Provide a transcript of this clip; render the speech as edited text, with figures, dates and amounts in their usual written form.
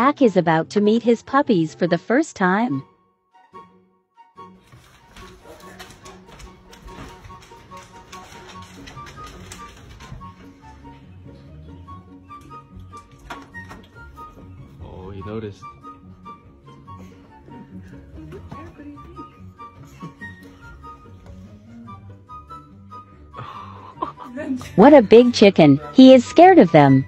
Jack is about to meet his puppies for the first time. Oh, he noticed. What a big chicken! He is scared of them.